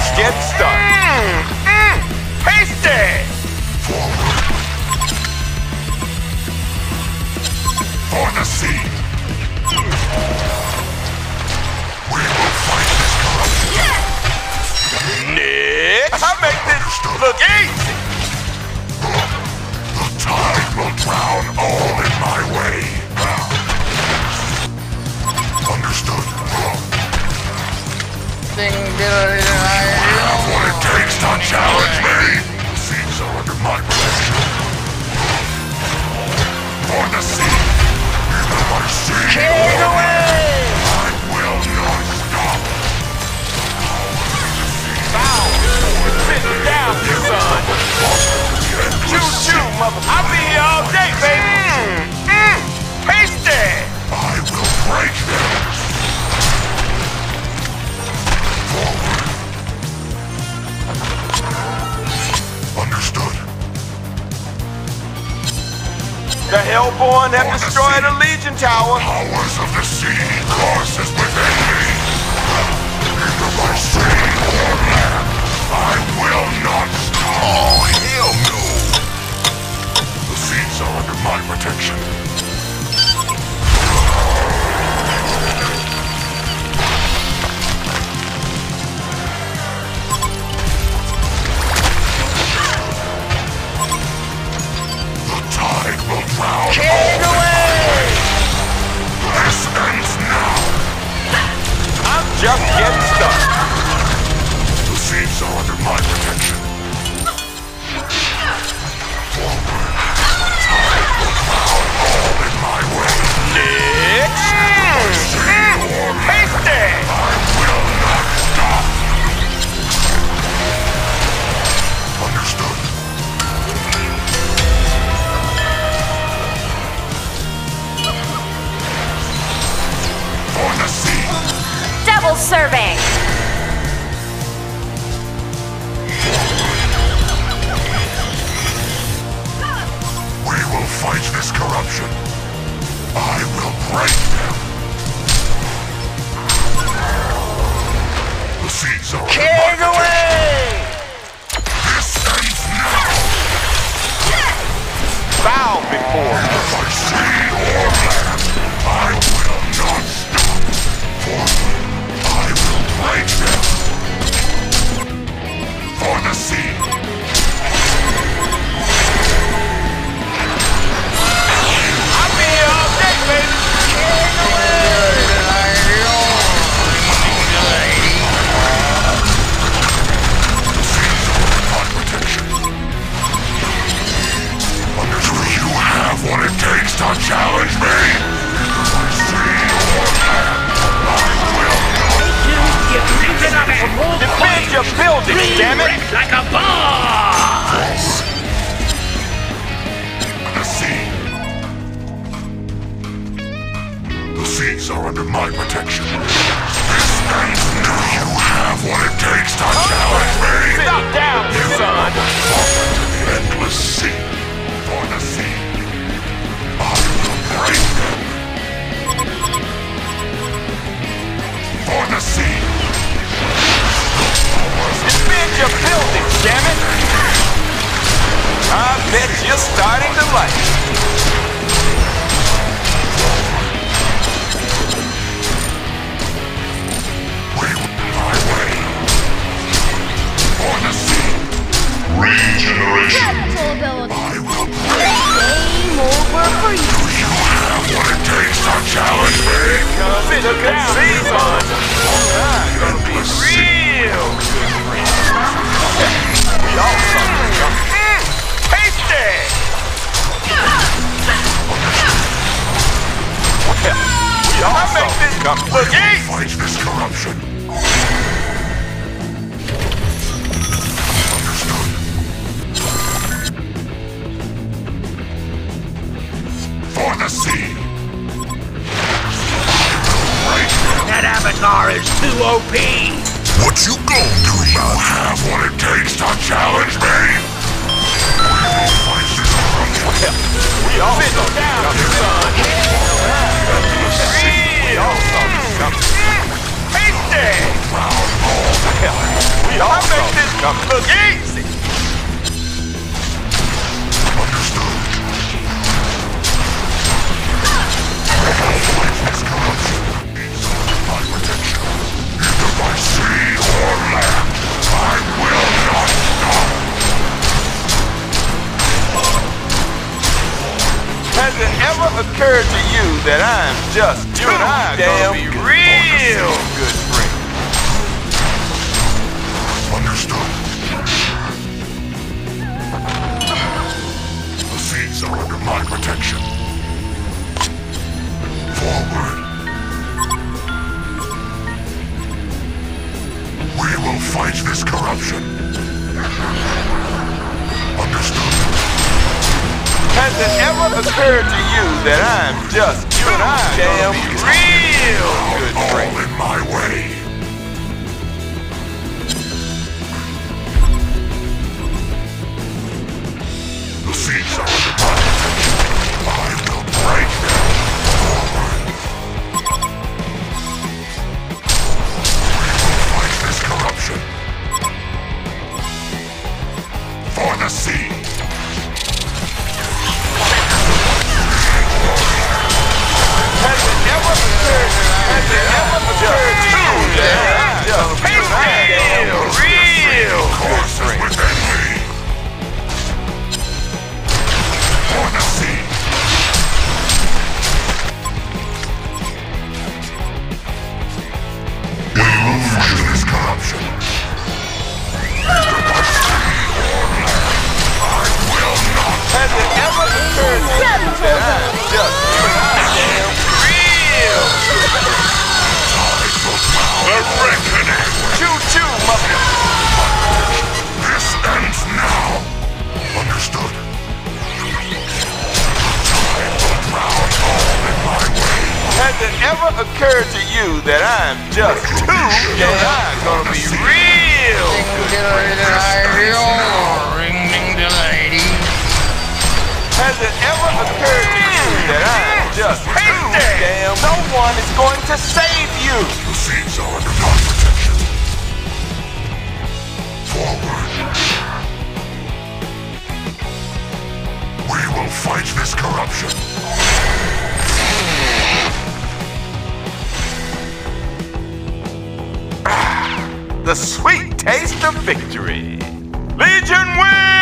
Let's get started. Hasty! For the seed. We will fight this corruption. Yeah. Nick, I'll make this look easy. The tide will drown all in my way. Understood. You have what it takes to challenge me. The seeds are under my protection. For the seed, you have our seed. Take away! I will not stop. Bow. Sit down, son. Choo-choo, mother. I'll be here all day, baby. Hasty! I will break them. Understood. The Hellborn have destroyed the Legion Tower. Powers of the sea courses within me. Either by sea or land, I will not stop. Oh, hell no! The seeds are under my protection. Take away! This ends now! I'm just getting started! The seeds are under my protection. Forward. Time will drown all in my way. Next! Hasty! I will not stop! Understood. Double serving. We will fight this corruption. I will break them. The seeds are King away! This ends now! Bow before you fight sea or land. I will not stop. For break them. For the sea. I'll be here all day, baby. The seas are under my protection. Understood. You have what it takes to challenge me. Either by sea or land, I will. Defend your buildings, damn it! Like a boss! The sea. The seas are under my protection. This ends now. You have what it takes to challenge me. Stop down, son! To the endless sea. For the sea. I will break them. For the sea. Defend your buildings, dammit! I bet you're starting to like it. We will be my way. For the sea. Regeneration. I will break. Game over for you. Do you have what it takes to challenge me? Because it's a good season. Endless sea. We all suck. Hasty! We all make this look easy. Fight this corruption. Understood. For the sea. That avatar is too OP. What you gonna do, man? You have what it takes to challenge me. We all suck. We all suck. Hasty! We I make this look easy. Understood. This corruption is under my protection. Either by sea or land, I will not die. Has it ever occurred to you that I'm just too damn real good friend? Understood. The seas are under my protection. Forward. We will fight this corruption. Understood. Has it ever occurred to you that I'm just too damn real good friend? All in my way. The sweet taste of victory. Legion wins!